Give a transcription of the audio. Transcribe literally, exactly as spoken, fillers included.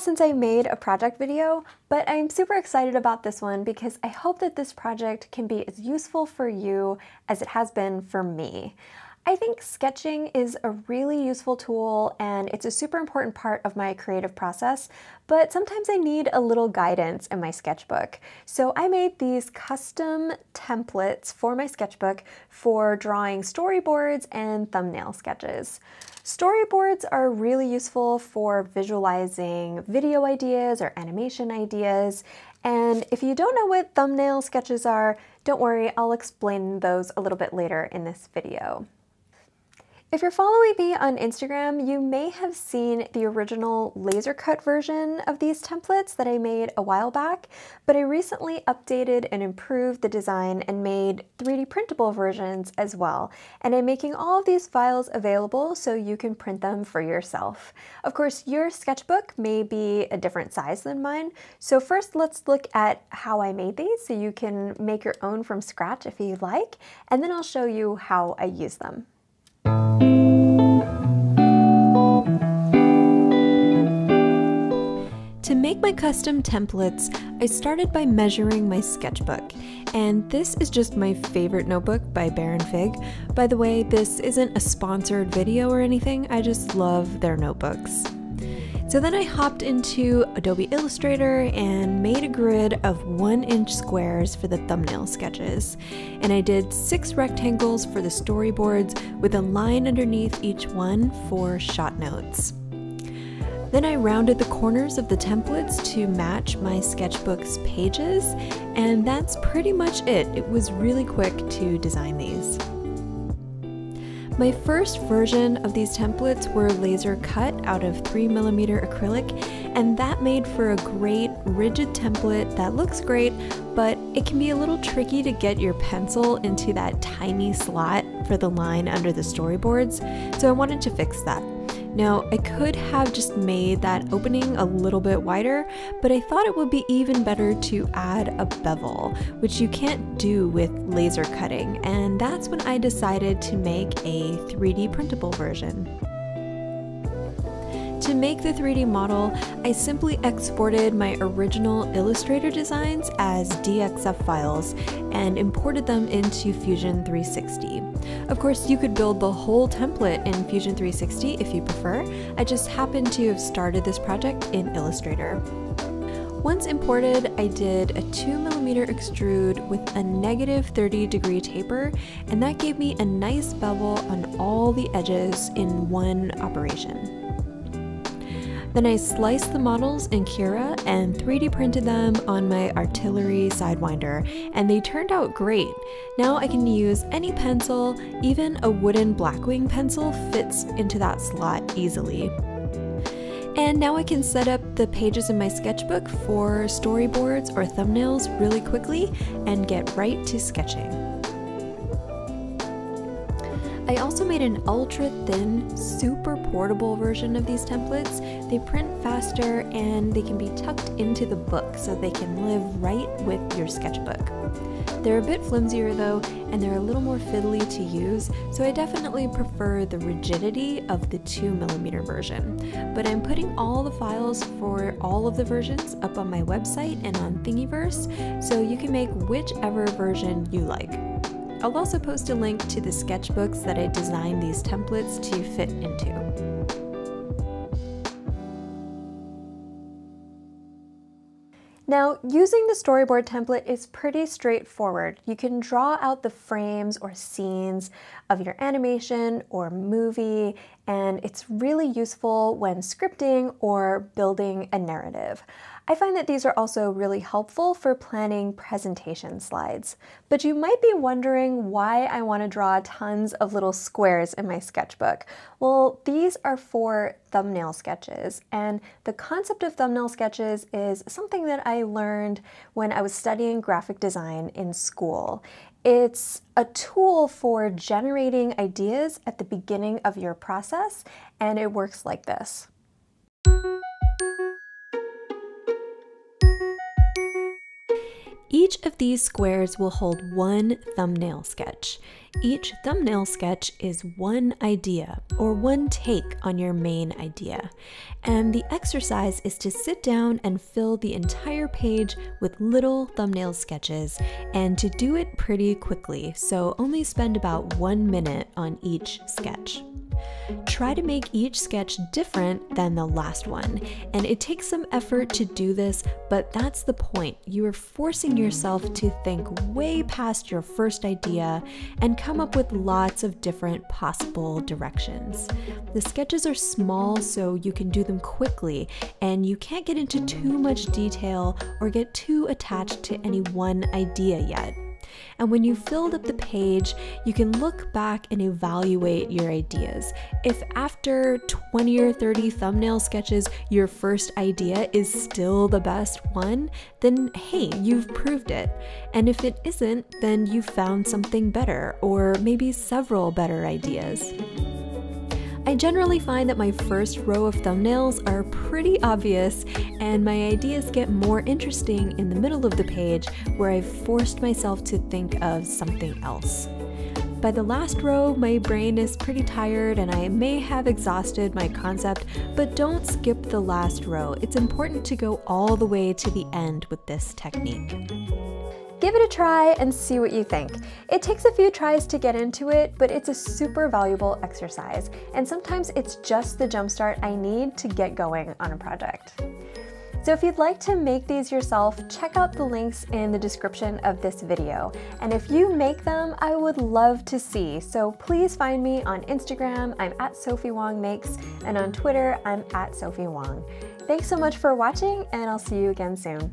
Since I made a project video, but I'm super excited about this one because I hope that this project can be as useful for you as it has been for me. I think sketching is a really useful tool and it's a super important part of my creative process, but sometimes I need a little guidance in my sketchbook. So I made these custom templates for my sketchbook for drawing storyboards and thumbnail sketches. Storyboards are really useful for visualizing video ideas or animation ideas, and if you don't know what thumbnail sketches are, don't worry, I'll explain those a little bit later in this video. If you're following me on Instagram, you may have seen the original laser cut version of these templates that I made a while back, but I recently updated and improved the design and made three D printable versions as well. And I'm making all of these files available so you can print them for yourself. Of course, your sketchbook may be a different size than mine. So first let's look at how I made these so you can make your own from scratch if you like, and then I'll show you how I use them. To make my custom templates, I started by measuring my sketchbook, and this is just my favorite notebook by Baron Fig. By the way, this isn't a sponsored video or anything, I just love their notebooks. So then I hopped into Adobe Illustrator and made a grid of one inch squares for the thumbnail sketches, and I did six rectangles for the storyboards with a line underneath each one for shot notes. Then I rounded the corners of the templates to match my sketchbook's pages, and that's pretty much it. It was really quick to design these. My first version of these templates were laser cut out of three millimeter acrylic, and that made for a great rigid template that looks great, but it can be a little tricky to get your pencil into that tiny slot for the line under the storyboards, so I wanted to fix that. Now, I could have just made that opening a little bit wider, but I thought it would be even better to add a bevel, which you can't do with laser cutting, and that's when I decided to make a three D printable version. To make the three D model, I simply exported my original Illustrator designs as D X F files and imported them into Fusion three sixty. Of course, you could build the whole template in Fusion three sixty if you prefer. I just happened to have started this project in Illustrator. Once imported, I did a two millimeter extrude with a negative thirty degree taper, and that gave me a nice bevel on all the edges in one operation. Then I sliced the models in Cura and three D printed them on my Artillery Sidewinder, and they turned out great. Now I can use any pencil, even a wooden Blackwing pencil fits into that slot easily. And now I can set up the pages in my sketchbook for storyboards or thumbnails really quickly and get right to sketching. I also made an ultra thin, super portable version of these templates. They print faster and they can be tucked into the book so they can live right with your sketchbook. They're a bit flimsier though, and they're a little more fiddly to use, so I definitely prefer the rigidity of the two millimeter version. But I'm putting all the files for all of the versions up on my website and on Thingiverse, so you can make whichever version you like. I'll also post a link to the sketchbooks that I designed these templates to fit into. Now, using the storyboard template is pretty straightforward. You can draw out the frames or scenes of your animation or movie, and it's really useful when scripting or building a narrative. I find that these are also really helpful for planning presentation slides. But you might be wondering why I want to draw tons of little squares in my sketchbook. Well, these are for thumbnail sketches, and the concept of thumbnail sketches is something that I learned when I was studying graphic design in school. It's a tool for generating ideas at the beginning of your process, and it works like this. Each of these squares will hold one thumbnail sketch. Each thumbnail sketch is one idea, or one take on your main idea. And the exercise is to sit down and fill the entire page with little thumbnail sketches, and to do it pretty quickly, so only spend about one minute on each sketch. Try to make each sketch different than the last one, and it takes some effort to do this, but that's the point. You are forcing yourself to think way past your first idea and come up with lots of different possible directions. The sketches are small, so you can do them quickly, and you can't get into too much detail or get too attached to any one idea yet. And when you've filled up the page, you can look back and evaluate your ideas. If after twenty or thirty thumbnail sketches, your first idea is still the best one, then hey, you've proved it. And if it isn't, then you've found something better, or maybe several better ideas. I generally find that my first row of thumbnails are pretty obvious, and my ideas get more interesting in the middle of the page where I've forced myself to think of something else. By the last row, my brain is pretty tired and I may have exhausted my concept, but don't skip the last row. It's important to go all the way to the end with this technique. Give it a try and see what you think. It takes a few tries to get into it, but it's a super valuable exercise, and sometimes it's just the jumpstart I need to get going on a project. So if you'd like to make these yourself, check out the links in the description of this video. And if you make them, I would love to see. So please find me on Instagram, I'm at Sophie Wong Makes, and on Twitter, I'm at Sophie Wong. Thanks so much for watching, and I'll see you again soon.